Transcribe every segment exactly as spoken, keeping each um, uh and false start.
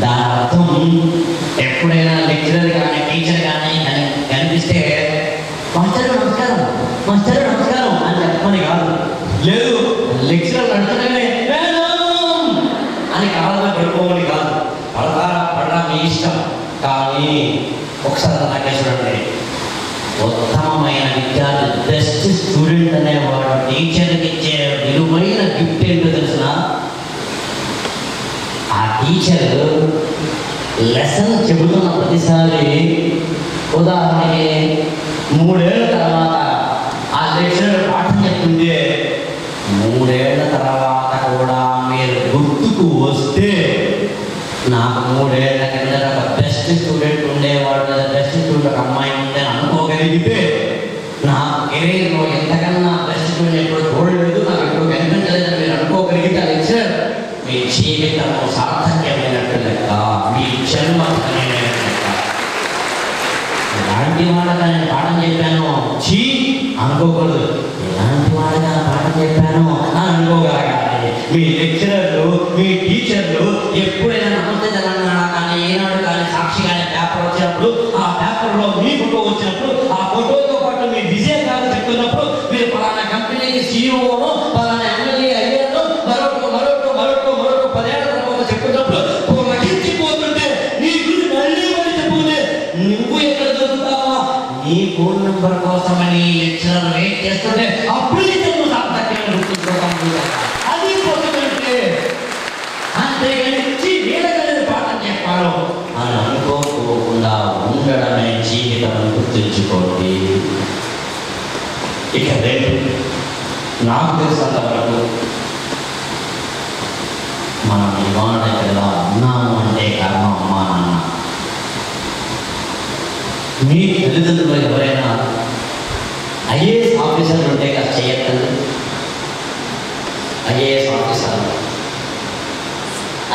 दार्थम एपड़ा lecture teacher गाने teacher गाने कनिपिस्ते मास्टर नमस्कार मास्टर नमस्कार అని చెప్పని కాదు లేదు లెక్చరర్ నడుతనే మేడం అని కాళ్ళ పడిపోవాలి కాదు పడతారా పడరా మీ ఇష్టం కానీ ఒకసారి నాకు చూడండి ఉత్తమమైన విద్యార్థి బెస్ట్ స్టూడెంట్ అనేవాడు టీచర్ కి ఇచ్చే విలువైన గిఫ్ట్ ఏంటో తెలుసా ఆ టీచర్ లెసన్ చెబుతున్న ప్రతిసారి ఉదాహరణకి మూడేళ్ల తర్వాత ఆ లెక్చరర్ పాఠం చెప్తుంటే మూడేళ్ల తర్వాత కూడా మీరు గుర్తుకు వస్తే నాకు మూడేళ్ల కింద ఒక బెస్ట్ స్టూడెంట్ ఉండేవాడు లేదా బెస్ట్ స్టూడెంట్ ఒక అమ్మాయి ఉండే అనుకోగలిగితే నా కెరీర్లో ఎంతకన్నా బెస్ట్ స్టూడెంట్ ఎప్పుడు చూడలేదు నాకు ఎప్పుడు కనిపించలేదని మీరు అనుకోగలిగితే ఆ లెక్చరర్ మీ జీవితంలో సార్థక్యమైనట్టు లెక్క మీ జన్మ ఎలాంటి వాళ్ళగా నేను పాఠం చెప్పాను చీ అనుకోకూడదు ఎలాంటి వాళ్ళగా పాఠం చెప్పాను అని అనుకోగలగాలి మీ లెక్చరర్లు మీ టీచర్లు ఎప్పుడైనా నమస్తే తెలంగాణ కానీ ఏనాడు కానీ సాక్షి కానీ పేపర్ వచ్చినప్పుడు ఆ పేపర్లో మీ ఫోటో వచ్చినప్పుడు ఆ ఫోటోతో పాటు మీ విజయకాలు చెప్తున్నప్పుడు మీరు పలానా కంపెనీకి సీఈఓను పలానా ఎమ్మెల్యే అయ్యాను మరొక మరొక మరొక మరొక పదేళ్ల తర్వాత చెప్తున్నప్పుడు ఈ ఫోన్ నంబర్ కోసమని లెక్చరర్ వెయిట్ చేస్తుంటే అప్పుడు నేను సార్థక్యం గుర్తుంచుకోవడం అది పోతుంటే అంతేగాని వేడగలని పాఠం చెప్పాను అని అనుకోకుండా ఉండడమే జీవితం గుర్తుంచుకోండి. ఇక రేపు నాకు తెలిసినంత వరకు మనం ఇవాళ ఎలా ఉన్నాము అంటే కర్మ అమ్మా నాన్న మీ తల్లిదండ్రులు ఎవరైనా ఐఏఎస్ ఆఫీసర్లు ఉంటే కదా చేయొద్దండి ఐఏఎస్ ఆఫీసర్లు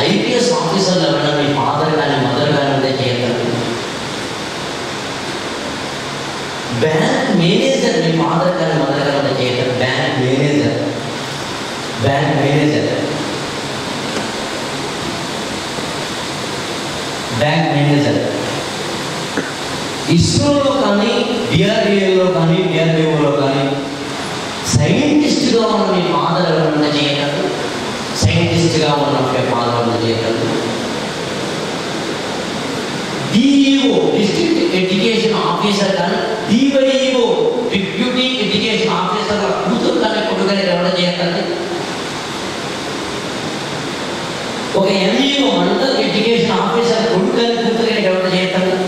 ఐపీఎస్ ఆఫీసర్లు ఎవరైనా మీ ఫాదర్ కానీ మదర్ కానీ ఉంటే చేయొద్దండి బ్యాంక్ మేనేజర్ మీ ఫాదర్ కానీ మదర్ కానీ ఉంటే చేయొద్దండి bank manager bank manager bank manager ఇస్రోలో కానీ డిఆర్డిఏలో కానీ డిఆర్డిఓలో కానీ సైంటిస్ట్గా ఉన్న మీ ఫాదర్ ఎవరన్నా చేయగలరు సైంటిస్ట్గా ఉన్న మీ ఫాదర్ ఎవరన్నా చేయగలరు డిఈఓ డిస్ట్రిక్ట్ ఎడ్యుకేషన్ ఆఫీసర్ కానీ డివైఓ డిప్యూటీ ఎడ్యుకేషన్ ఆఫీసర్ కూతురు కానీ కొడుకు ఎవరైనా చేయగలరు ఒక ఎంఈఓ మండల్ ఎడ్యుకేషన్ ఆఫీసర్ కొడుకు కానీ కూతురు కానీ ఎవరైనా చేయగలరు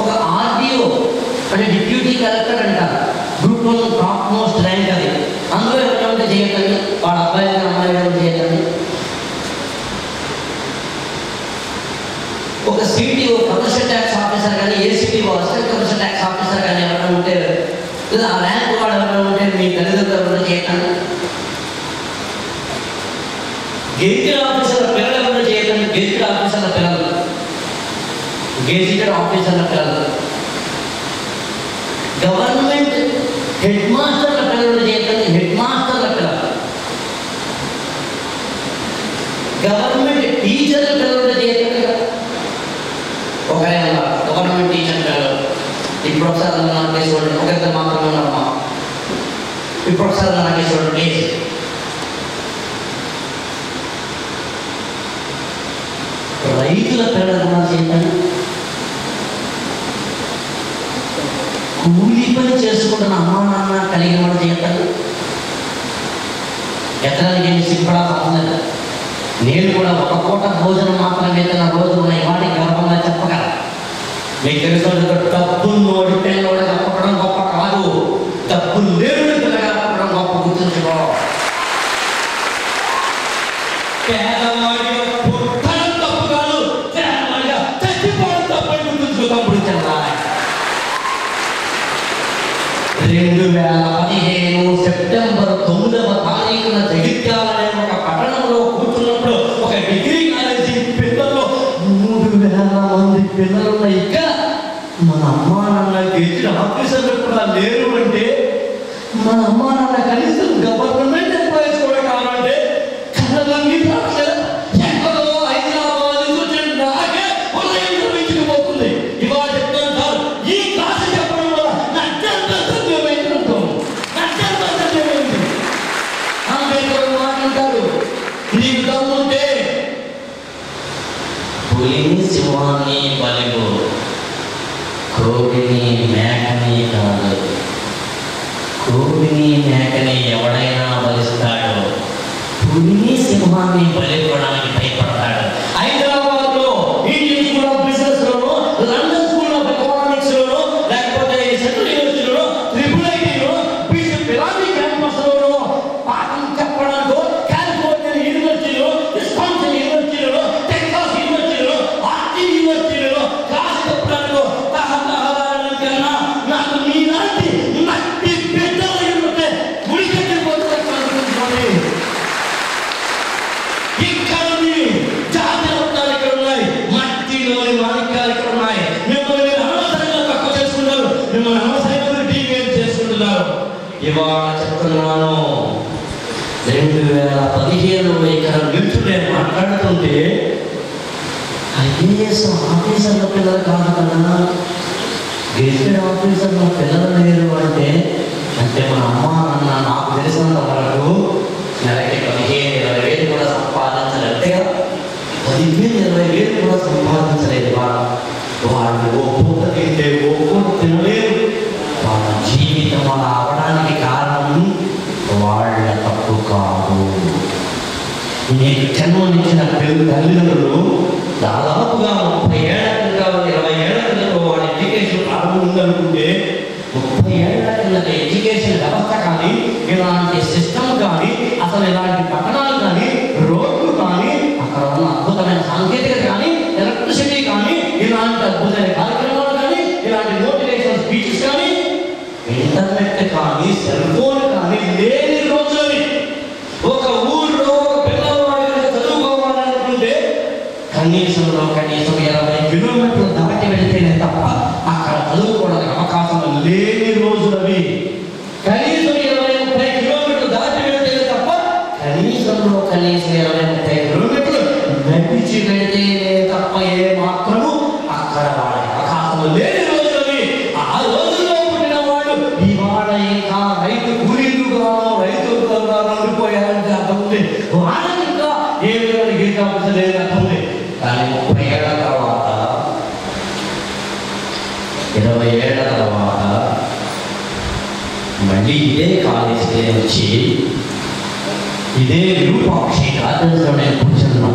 ఒక ఆర్డిఓ అంటే డిప్యూటీ కలెక్టర్ అంటారు group one top most rank అది అందులో ఎవరైనా చేయకండి వాళ్ళ అబ్బాయి అమ్మాయి చేయకండి ఒక సిటీఓ కమర్షియల్ ట్యాక్స్ ఆఫీసర్ కానీ A CTO assistant commercial tax officer కానీ ఎవరైనా ఉంటే లేదా ఆ ర్యాంక్ వాళ్ళు ఎవరైనా ఉంటే మీ తల్లిదండ్రులు ఎవరైనా చేయకండి గెజిటెడ్ ఆఫీసర్ల పిల్లలు ఎవరైనా చేయకండి గెజిటెడ్ ఆఫీసర్ల పిల్లలు గెజిటెడ్ ఆఫీసర్ల పిల్లలు గవర్నమెంట్ హెడ్ మాస్టర్ల పిల్లలు చేయకండి హెడ్ మాస్టర్ల పిల్లలు గవర్నమెంట్ టీచర్ల పిల్లలు చేయకండి ఒకరే ఉన్నారు గవర్నమెంట్ టీచర్ పిల్లలు ఇప్పుడు ఒకసారి నాకు చూడండి ఒకరిద్దరు మాత్రమే ఉన్నారమ్మా ఇప్పుడు ఒకసారి నాకు చూడండి రైతుల పిల్లలు చేయకండి కూలి పని చేసుకుంటున్న అమ్మా నాన్న కలిగిన వాళ్ళు చేయగలరు ఎత్తడానికి ఏమి సిగ్గుపడా అవుతుంది నేను కూడా ఒక పూట భోజనం మాత్రమే తన రోజు ఉన్న ఇవాళ గర్వంగా చెప్పగల మీకు తెలుసు డబ్బులు నోటి పిల్లలు తప్పడం గొప్ప కాదు డబ్బులు లేని పిల్లగా తప్పడం గొప్ప గుర్తుంచుకో రెండు వేల పదిహేను సెప్టెంబర్ తొమ్మిదవ తారీఖున జగిత్యాల ఒక పట్టణంలో కూర్చున్నప్పుడు ఒక డిగ్రీ కాలేజీ పిల్లల్లో మూడు వేల మంది పిల్లలున్న ఇక్కడ మన అమ్మా నాన్న గెలిచిన ఆఫీసర్లు కూడా లేరు అంటే మన అమ్మా నాన్న కనీసం గవర్నమెంట్ ఎంప్లాయీస్ కూడా కావాలంటే కళ్ళ హైదరాబాద్ सुहानी पलिगो कोगिनी मेकनी कादु कोगिनी मेकनी एवडैना बलिस्ताडो पुलिनी सिंहानी पलिगोडानी भयपड़ताडु हैदराबाद लो इंडियन स्कूल ऑफ बिजनेस लोनो लंदन स्कूल ऑफ इकोनॉमिक्स लोनो लेकपोते सेंट्रल यूनिवर्सिटी लोनो ट्रिपल आईटी लोनो बिशप पिरानी कैंपस लोनो पाटन चपड़ांदो कैलिफोर्निया यूनिवर्सिटी लोनो विस्कॉन्सिन यूनिवर्सिटी लोनो टेक्सास यूनिवर्सिटी लोनो आर्टी यूनिवर्सिटी लोनो क्लास कपड़ांदो ताहता हराना करना नाक मीनाती नट्टी बेटा इनते मुड़िके बोलते कांग्रेस वाले संपादे जीवित कारण तपू का जन्म तलू दादा मुफ्त एडुकेशन प्रारंभ मुफ्त एडुकेशन व्यवस्थ यानी इलांट सिस्टम यानी असल इला पटना रोड अभी अद्भुत सांकेतिक एलक्ट्रिसिटी इलांट अद्भुत कार्यक्रम इंटरनेट कानी सेल फोन कानी लेने रोजोनी ఒక ఊర్లో పిల్లవాడిని చదువుకోవాలనుకుంటే కనీసం కనీసం बीस కిలోమీటర్ల దాటి వెళ్తేనే తప్ప అక్కడ చదువుకోవడానికి అవకాశం లేని రోజులవి కనీసం बीस तीस కిలోమీటర్ల దాటి వెళ్తేనే తప్ప కనీసం కనీసం बीस तीस కిలోమీటర్లు నడిచి వెళ్తేనే తప్ప ఏ మాత్రం అక్కడ అవకాశం లేదు रूपाक्षी आदर्श पिछड़ा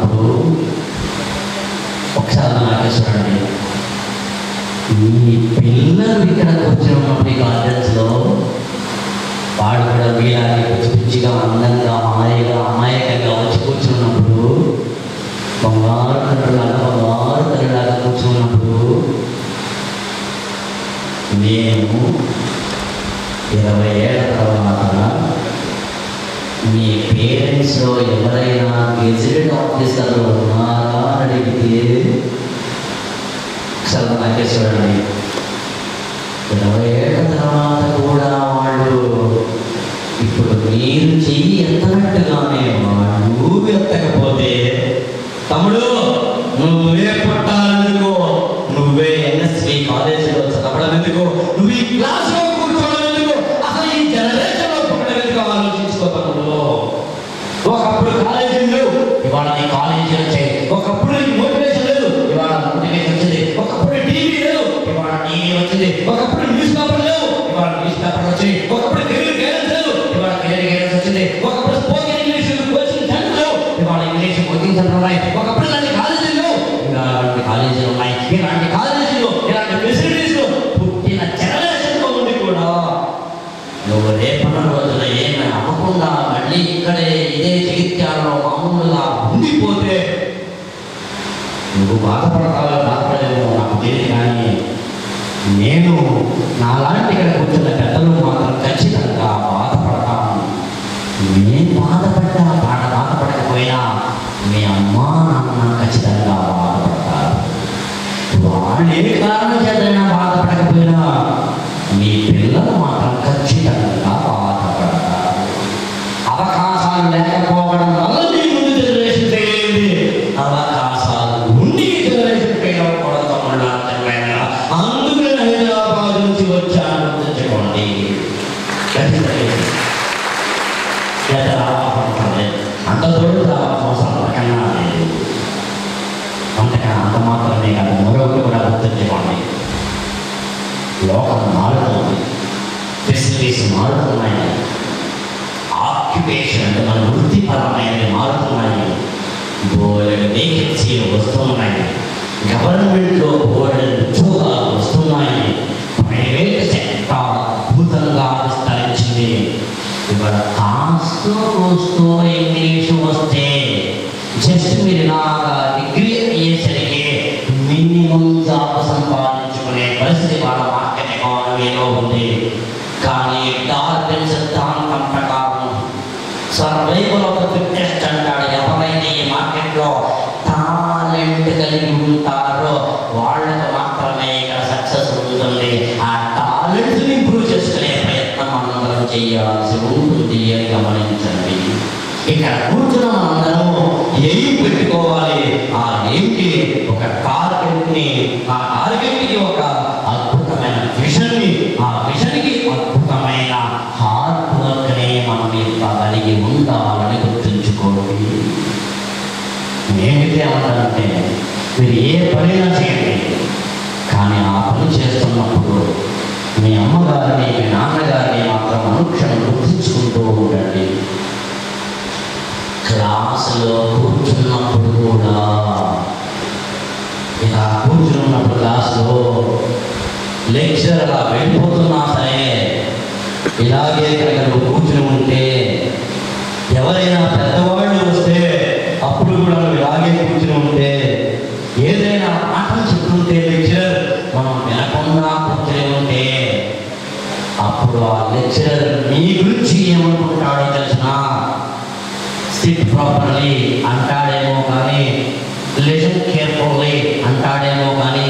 अंदा अमायकूचो बंगार बंगार तरह మీ పేరెంట్స్ లో ఎవరైనా గెజిటెడ్ ఆఫీసర్ ఉన్నారా అడిగితే సలహాకేశ్వరుని ఇరవై ఏళ్ళ తర్వాత కూడా వాళ్ళు ఇప్పుడు మీరు చెయ్యి ఎత్తనట్టుగానే వాళ్ళు ఎత్తకపోతే తమ్ముడు నువ్వే పట్టాలనుకో నువ్వే ఎన్ఎస్వి కాలేజీలో చదవడం ఎందుకు నువ్వు ఈ క్లాస్ లో కూర్చోవడం ఎందుకు అసలు ఈ జనరేషన్ లో పక్కన ఎందుకు ఆలోచించుకోవడం इवाड़ा कॉलेज मोटिवेशन इवाड़ा मोटिवेशन टीवी इवाड़ा टीवी न्यूज़ पेपर इवाड़ा न्यूज़ पेपर कैरियर गैरेंस इवाड़ा career guidance spoken English coaching centre इवाड़ा इंग्लिश कोचिंग सेंटर लाइक इलांटि कॉलेज इलांटि कॉलेज इलांटि कॉलेज इलांटि फैसिलिटीज पुट्टिन जनरेशन मुंदु कूडा नुव्वु रेपटि रोजुन एम अवकुंडा मल्ली इक्कडे इदे जगित्यालो అవకాశాలు अंत दूर अंत अंत लॉ ऑफ मार्वल, ఫెసిలిటీస్ మారుతున్నాయి, ఆక్యుపేషన్ మన వృత్తిపరమైనవి మారుతున్నాయి, బోలెడు వేకెన్సీలు వస్తున్నాయి, గవర్నమెంట్లో బోలెడు ఉద్యోగాలు వస్తున్నాయి, ప్రైవేట్ సెక్టార్ అద్భుతంగా విస్తరించింది. ఇవాళ కాస్తూ కోస్తూ ఇంగ్లీషు వస్తే జస్ట్ మీరు ఇలాగా డిగ్రీ అయ్యేసరికి మినిమం జాబ్ సంపాదించుకునే పరిస్థితి వాళ్ళ మార్కెట్ ఎకానమీలో ఉంది. కానీ డార్విన్ సిద్ధాంతం ప్రకారం సర్వైవల్ ఆఫ్ ది ఫిట్టెస్ట్ అంటాడు. ఎవరైనా ఈ మార్కెట్లో టాలెంట్ కలిగి ఉంటారో వాళ్ళకు మాత్రమే ఇక్కడ సక్సెస్ ఉంటుంది. ఆ టాలెంట్ని ఇంప్రూవ్ చేసుకునే ప్రయత్నం అందరం చేయాల్సి ఉంటుంది అని గమనించండి. ఇక్కడ కూర్చున్న అందరం ఏం పెట్టుకోవాలి, ఆ ఏంటి ఒక టార్గెట్ని, ఆ టార్గెట్కి ఒక అద్భుతమైన విషన్ని, ఆ విషన్కి అద్భుతమైన హార్డ్ వర్క్ని మనం కలిగి ఉండాలని గుర్తుంచుకోవాలి. ఏమిటి అవ్వాలంటే మీరు ఏ పనైనా చేయండి, కానీ ఆ పని చేస్తున్నప్పుడు మీ అమ్మగారిని మీ నాన్నగారిని మాత్రం అనుక్షణం గుర్తించుకుంటూ ఉండండి. క్లాసులో కూర్చున్నప్పుడు కూడా ఇలా కూర్చున్నప్పుడు క్లాసులో లెక్చర్ అలా వెళ్ళిపోతున్నా సరే ఇలాగే కనుక కూర్చుని ఉంటే ఎవరైనా పెద్దవాళ్ళు వస్తే అప్పుడు కూడా ఇలాగే కూర్చుని ఉంటే ఏదైనా మాటలు చెప్తుంటే లెక్చర్ మనం వినకుండా కూర్చుని ఉంటే అప్పుడు ఆ లెక్చర్ మీ గురించి ఏమనుకుంటాడో తెలిసిన సిట్ ప్రాపర్లీ అంటాడేమో కానీ, లిసన్ కేర్ఫుల్లీ అంటాడేమో కానీ,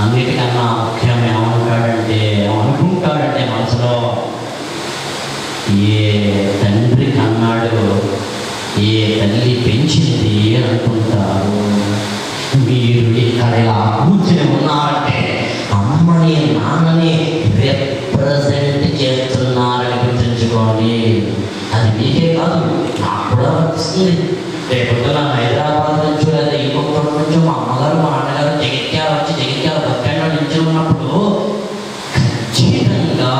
అన్నిటికన్నా ముఖ్యం ఏమనుకుంటాడంటే ఏమనుకుంటాడంటే మనసులో ఏ తండ్రి కన్నాడు, ఏ తల్లి పెంచింది అనుకుంటారు. మీరు ఇక్కడ ఇలా కూర్చొని ఉన్నారంటే అమ్మని నాన్నని రిప్రజెంట్ చేస్తున్నారని గుర్తుంచుకోండి. అది మీకే కాదు, నాకు కూడా అనిపిస్తుంది. రేపొద్దు నా హైదరాబాద్ నుంచి లేదా ఇంకొకటి నుంచి మా అమ్మగారు మా నాన్నగారు జగిత్యాల వచ్చి జగిత్యాల పక్కన నుంచి ఉన్నప్పుడు ఖచ్చితంగా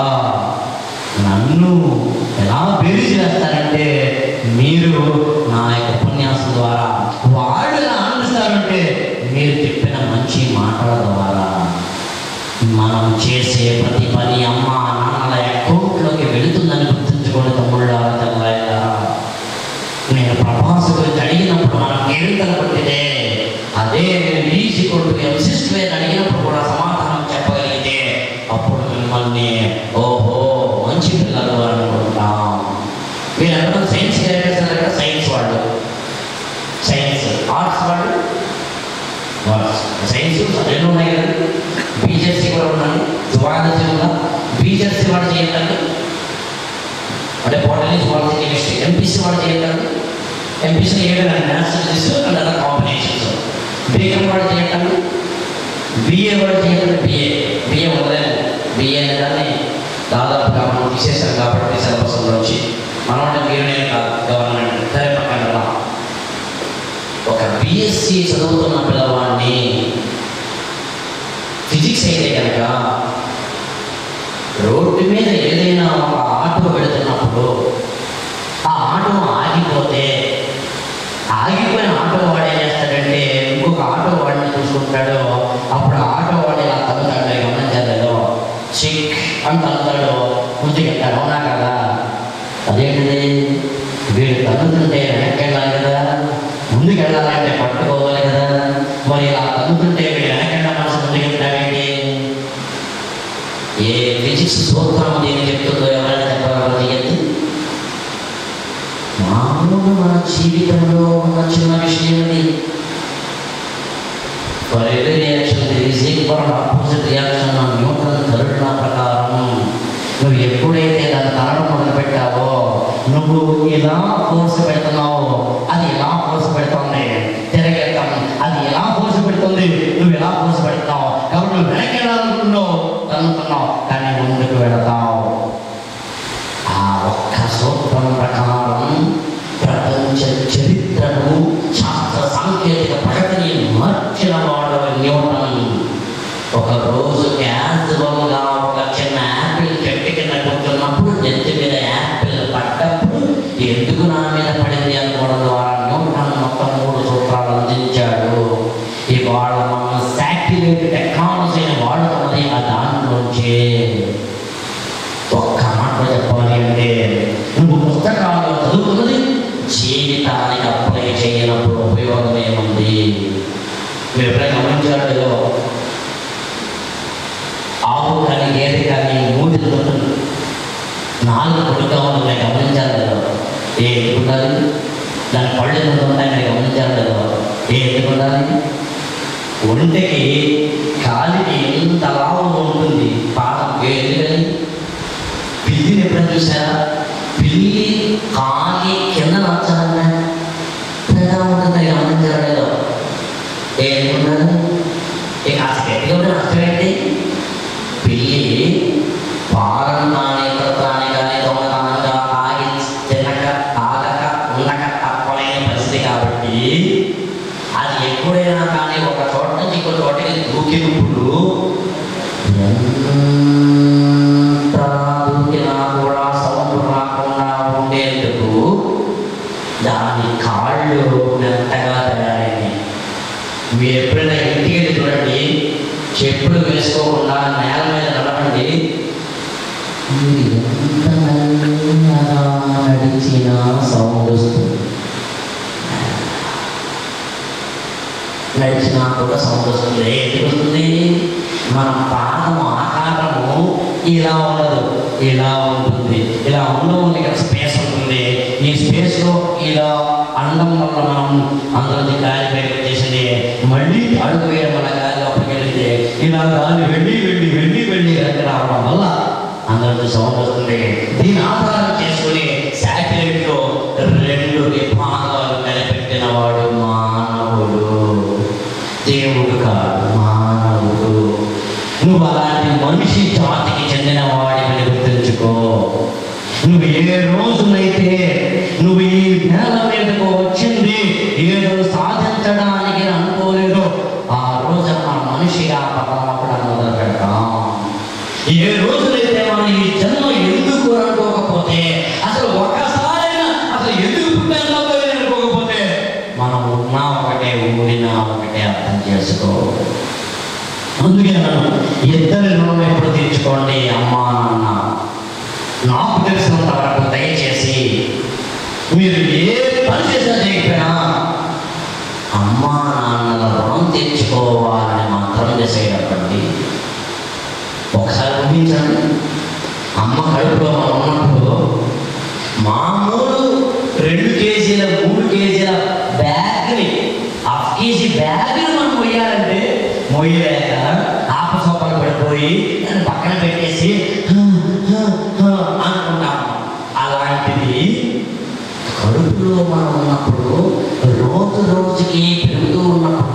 నన్ను ఎలా పేరు చేస్తారంటే మీరు నా యొక్క ఉపన్యాసం ద్వారా, వాళ్ళు ఎలా ఆనందిస్తారంటే మీరు చెప్పిన మంచి మాటల ద్వారా. మనం చేసే ప్రతి పని అమ్మ నాన్నల అకౌంట్లోకి వెళుతుందని గుర్తుంచుకోండి తమ్ముళ్ళ తల్లారా. నేను ప్రభాస్ గురించి అడిగినప్పుడు మనం కేంద్ర కొట్టితే, అదే నేను ఈజీ కొట్టు ఎంసిస్ట్ వేరు అడిగినప్పుడు కూడా సమాధానం చెప్పగలిగితే అప్పుడు మిమ్మల్ని ఓహో మంచి పిల్లలు అనుకుంటాం. వీళ్ళందరూ సైన్స్ డైరెక్టర్స్ దగ్గర సైన్స్ వాళ్ళు, సైన్స్ ఆర్ట్స్ వాళ్ళు, సైన్స్ రెండు ఉన్నాయి కదా, బీజెస్సీ కూడా ఉన్నాను, ద్వాదశి ఉందా, బీజెస్సీ వాళ్ళు చేయాలండి, అంటే బాటనీ వాళ్ళు కెమిస్ట్రీ, ఎంపీసీ వాళ్ళు చేయటానికి ఎంపీసీ ఏదైనా మ్యాథ్స్ చేస్తారు అండ్ అలా కాంబినేషన్స్, బీఎం వాళ్ళు చేయటానికి బీఏ వాళ్ళు చేయటానికి బిఏ బిఏ ఉండలేదు. బిఏ అనే దాన్ని దాదాపుగా మనం తీసేసాం కాబట్టి సిలబస్లో వచ్చి మనం అంటే మీరు నేను కాదు గవర్నమెంట్ సరే పక్కన ఒక బీఎస్సీ చదువుతున్న పిల్లవాడిని ఫిజిక్స్ అయితే కనుక రోడ్డు మీద ఏదైనా ఒక ఆటో పెడుతున్నప్పుడు ఆ ఆటో ఆగిపోతే ఆగిపోయిన ఆటో వాడు ఏం చేస్తాడంటే ఇంకొక ఆటో వాడిని చూసుకుంటాడు. అప్పుడు ఆ ఆటో వాడు ఇలా తగ్గుతాడు, గమనించలేదు, చిక్ అని తగ్గుతాడు, ముందుకెళ్తాడు. అవునా కదా? అదేంటిది వీడు తగ్గుతుంటే వెనక్కి వెళ్ళాలి కదా, ముందుకు వెళ్ళాలంటే పట్టుకోవాలి కదా, మరి ఇలా తగ్గుతుంటే వీడు వెనక్కి వెళ్ళాల్సి ముందుకెళ్తాడండి. ఏ ఫిజిక్స్ సూత్రం ఏం చెప్తుందో ఎవరైనా చెప్పగలిగింది? మామూలు మన జీవితంలో ఉన్న చిన్న విషయం ఇది. For every reaction there is equal opposite reaction నా న్యూటన్ థర్డ్ లా ప్రకారం. నువ్వు ఎప్పుడైతే దాని కారణం మొదలు పెట్టావో, నువ్వు ఎలా ఫోర్స్ పెడుతున్నావో అది ఎలా ఫోర్స్ పెడుతుంది, తిరగేద్దాం అది ఎలా ఫోర్స్ పెడుతుంది, నువ్వు ఎలా ఫోర్స్ పెడతావు, కాబట్టి నువ్వు వెనకెళ్ళాలనుకున్నావు అనుకున్నావు కానీ ముందుకు వెళతావు. ఆ ఒక్క సూత్రం ప్రకారం ప్రపంచ చరిత్రను, శాస్త్ర సాంకేతిక ప్రగతిని మార్చిన వాడు న్యూటన్. ఒక రోజు క్యాన్సర్ ఒక చిన్న యాపిల్ చెట్టు కింద కూర్చున్నప్పుడు చెట్టు మీద యాపిల్ పడ్డప్పుడు ఎందుకు నా మీద పడింది అనుకోవడం ద్వారా న్యూటన్ మొత్తం మూడు సూత్రాలు అందించాడు. ఇవాళ మనం శాటిలైట్ టెక్నాలజీని వాడుతున్నది ఆ దాని నుంచే. ఒక్క మాట చెప్పాలి అంటే నువ్వు పుస్తకాలు చదువుతున్నది జీవితానికి అప్లై చేయనప్పుడు ఉపయోగం ఏముంది? మీరు ఎప్పుడైనా గమనించారు? ఆవు కానీ ఏది కానీ మూడు తొట్టులు నాలుగు కొడుగా ఉన్నాయి, గమనించారు కదా? ఏ ఉండాలి, దాని పళ్ళు ఎంత ఉంటాయని గమనించారు కదా? ఏ ఎందుకు ఉండాలి? ఒంటికి కాలికి ఎంత లాభం ఉంటుంది, పాపం ఎందుకని? పిల్లిని ఎప్పుడైనా చూసారా? పిల్లి కాలి కింద నచ్చాలన్నా ఉంటుందని గమనించారు కదా? ఏ ఎందుకున్నాను? ఇక ఆ స్టెట్ కూడా నష్టమైంది. పిల్లి పాలన కానీ ఇతరత్రాన్ని కానీ దొంగతనంగా ఆగి తినక ఆగక ఉండక తప్పలేని పరిస్థితి కాబట్టి అది ఎప్పుడైనా కానీ ఒక చోట నుంచి ఇంకో చోటకి దూకినప్పుడు ఎంత దూకినా కూడా సౌండ్ రాకుండా ఉండేందుకు దాని కాళ్ళు మెత్తగా తయారైంది. మీరు ఎప్పుడైనా ఇంటికి వెళ్ళి చూడండి, చెప్పులు వేసుకోకుండా నేల మీద నడవండి, నడిచిన సౌండ్ వస్తుంది, నడిచినా కూడా సౌండ్ వస్తుంది. ఎందుకు వస్తుంది? మన పాదము ఆకారము ఇలా ఉండదు, ఇలా ఉంటుంది. ఇలా ఉండవుంది ఇక్కడ స్పేస్ ఉంటుంది. ఈ స్పేస్లో ఇలా అండం వల్ల మనం అందరినీ గాలి బయటకు చేసింది, మళ్ళీ అడుగు వేయడం వల్ల గాలి లోపలికి వెళ్ళింది. ఇలా గాలి వెళ్ళి వెళ్ళి వెళ్ళి వెళ్ళి అక్కడ రావడం వల్ల అందరికీ సౌండ్ వస్తుంది. దీని ఆధారం చేసుకుని శాటిలైట్లో రెండు విభాగాలు కనిపెట్టిన వాడు మానవుడు, దేవుడు కాదు మానవుడు. నువ్వు అలాంటి మనిషి జాతికి చెందిన వాడిని గుర్తించుకో. నువ్వు ఏ రోజునైతే నువ్వు ఈ నేల మీదకు వచ్చింది ఏదో సాధించడానికి అనుకోలేదు, ఆ రోజు మన మనిషి ఆ పరమాత్మను మొదలు పెడతాం. ఏ రోజునైతే మనం ఈ జన్మ ఎందుకు అనుకోకపోతే, అసలు ఒక్కసారి అసలు ఎందుకు పుట్టినది అనుకోకపోతే, మనం ఉన్నా ఒకటే ఊడినా ఒకటే అర్థం చేసుకో. అందుకే మనం ఇద్దరి రుణం ఎప్పుడు తీర్చుకోండి అమ్మా నాన్న. నాకు తెలిసినంత వరకు దయచేసి మీరు ఏ పని చేసినా చేయకపోయినా అమ్మా నాన్నల రుణం తీర్చుకోవాలని మాత్రం చేసేటప్పటి ఒకసారి ఊహించండి. అమ్మ కడుపులో మనం ఉన్నప్పుడు మామూలు రెండు కేజీల మూడు కేజీల బ్యాగ్ని హాఫ్ కేజీ బ్యాగ్ని మనం మొయ్యాలంటే మొయ్యలేక ఆపసోపాలు పడిపోయి దాన్ని పక్కన పెట్టేసి అనుకుంటాము. అలాంటిది కడుపులో మనం ఉన్నప్పుడు రోజు రోజుకి పెరుగుతూ ఉన్నప్పుడు